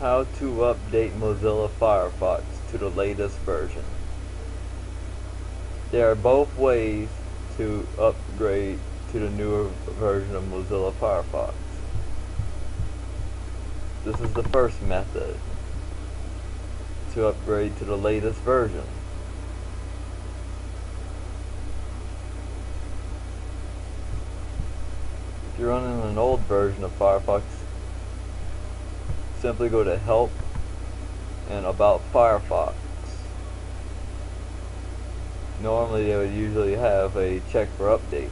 How to update Mozilla Firefox to the latest version. There are both ways to upgrade to the newer version of Mozilla Firefox. This is the first method to upgrade to the latest version. If you're running an old version of Firefox, simply go to Help and About Firefox. Normally they would usually have a check for updates.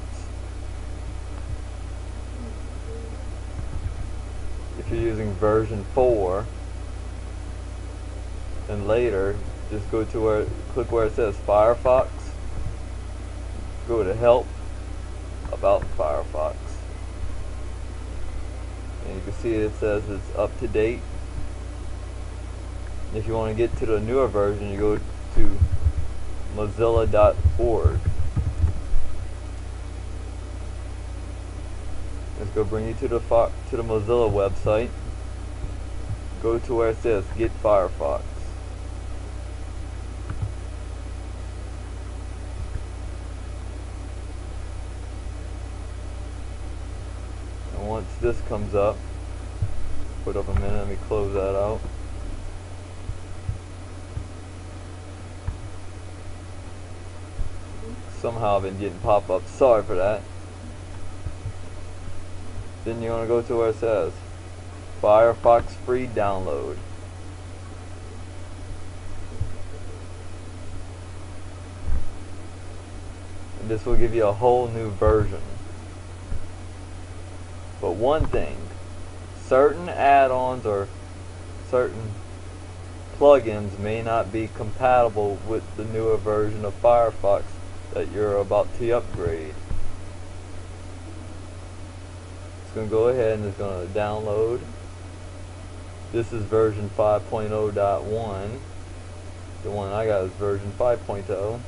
If you're using version 4 and later, just go to click where it says Firefox, go to Help, About Firefox. And you can see it says it's up to date. If you want to get to the newer version, you go to mozilla.org. It's going to bring you to the Mozilla website. Go to where it says Get Firefox. And once this comes up, put up a minute, let me close that out. Somehow I've been getting pop-ups, sorry for that. Then you want to go to where it says Firefox free download. And this will give you a whole new version. But one thing, certain add-ons or certain plugins may not be compatible with the newer version of Firefox that you're about to upgrade. It's going to go ahead and it's going to download. This is version 5.0.1. The one I got is version 5.0.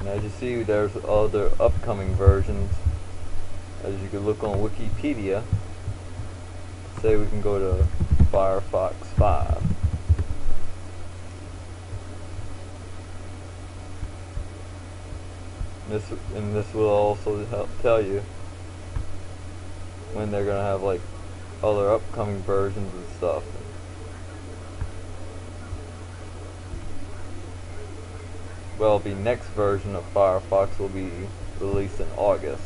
And as you see, there's other upcoming versions. As you can look on Wikipedia, say we can go to Firefox 5. And this will also help tell you when they're going to have like other upcoming versions and stuff. Well, the next version of Firefox will be released in August.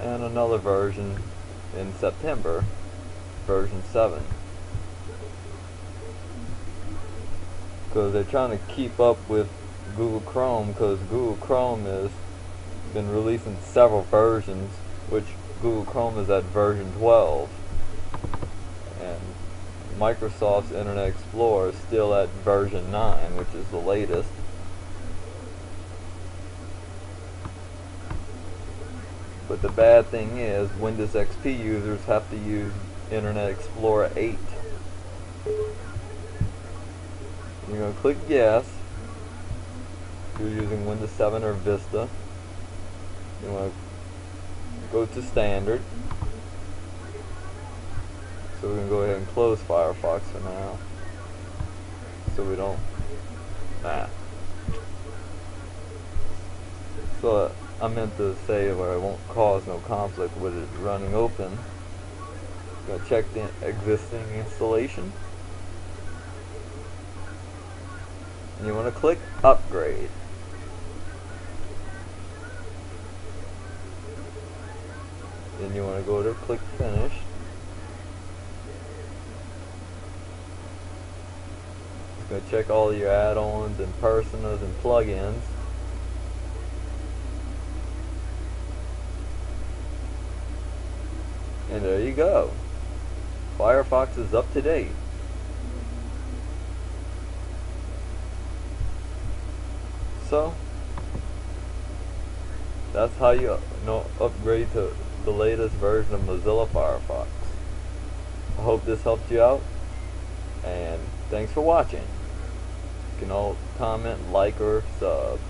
And another version in September, version 7. Because they're trying to keep up with Google Chrome, because Google Chrome has been releasing several versions, which Google Chrome is at version 12. And Microsoft's Internet Explorer is still at version 9, which is the latest. But the bad thing is, Windows XP users have to use Internet Explorer 8. You're going to click Yes if you're using Windows 7 or Vista. You want to go to Standard. So we're going to go ahead and close Firefox for now. So we don't... So I meant to say where it won't cause no conflict with it running open. Gonna check the existing installation. And you want to click Upgrade. Then you want to go to click Finish. It's gonna check all your add-ons and personas and plugins. And there you go. Firefox is up to date. So, that's how you upgrade to the latest version of Mozilla Firefox. I hope this helped you out, and thanks for watching. You can all comment, like, or sub.